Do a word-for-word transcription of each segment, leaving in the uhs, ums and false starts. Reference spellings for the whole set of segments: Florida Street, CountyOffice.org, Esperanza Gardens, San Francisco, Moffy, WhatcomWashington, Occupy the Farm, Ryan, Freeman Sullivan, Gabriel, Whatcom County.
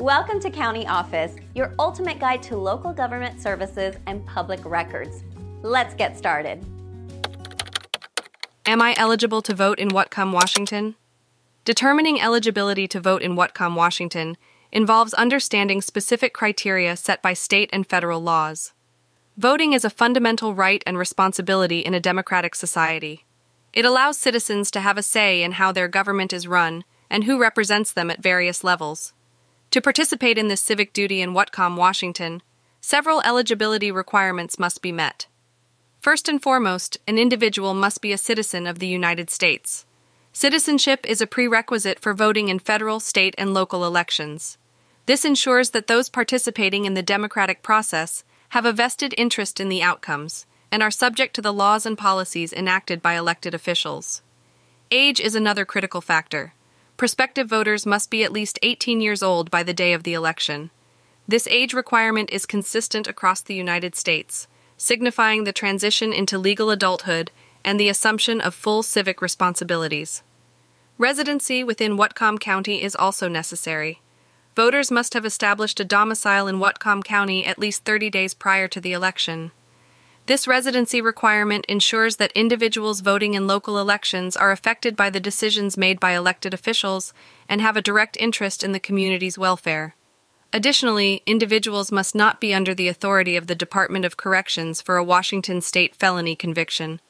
Welcome to County Office, your ultimate guide to local government services and public records. Let's get started. Am I eligible to vote in Whatcom, Washington? Determining eligibility to vote in Whatcom, Washington involves understanding specific criteria set by state and federal laws. Voting is a fundamental right and responsibility in a democratic society. It allows citizens to have a say in how their government is run and who represents them at various levels. To participate in this civic duty in Whatcom, Washington, several eligibility requirements must be met. First and foremost, an individual must be a citizen of the United States. Citizenship is a prerequisite for voting in federal, state, and local elections. This ensures that those participating in the democratic process have a vested interest in the outcomes and are subject to the laws and policies enacted by elected officials. Age is another critical factor. Prospective voters must be at least eighteen years old by the day of the election. This age requirement is consistent across the United States, signifying the transition into legal adulthood and the assumption of full civic responsibilities. Residency within Whatcom County is also necessary. Voters must have established a domicile in Whatcom County at least thirty days prior to the election. This residency requirement ensures that individuals voting in local elections are affected by the decisions made by elected officials and have a direct interest in the community's welfare. Additionally, individuals must not be under the authority of the Department of Corrections for a Washington state felony conviction.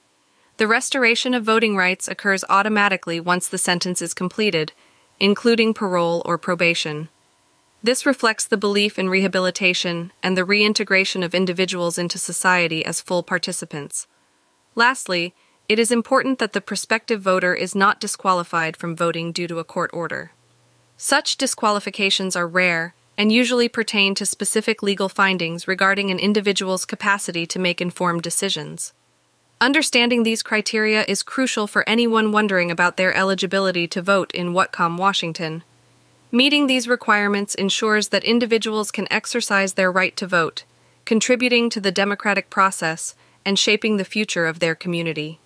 The restoration of voting rights occurs automatically once the sentence is completed, including parole or probation. This reflects the belief in rehabilitation and the reintegration of individuals into society as full participants. Lastly, it is important that the prospective voter is not disqualified from voting due to a court order. Such disqualifications are rare and usually pertain to specific legal findings regarding an individual's capacity to make informed decisions. Understanding these criteria is crucial for anyone wondering about their eligibility to vote in Whatcom, Washington. Meeting these requirements ensures that individuals can exercise their right to vote, contributing to the democratic process and shaping the future of their community.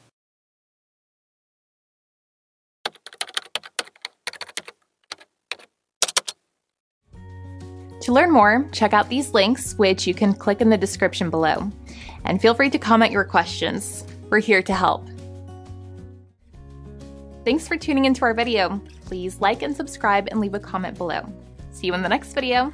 To learn more, check out these links, which you can click in the description below. And feel free to comment your questions. We're here to help. Thanks for tuning into our video. Please like and subscribe and leave a comment below. See you in the next video.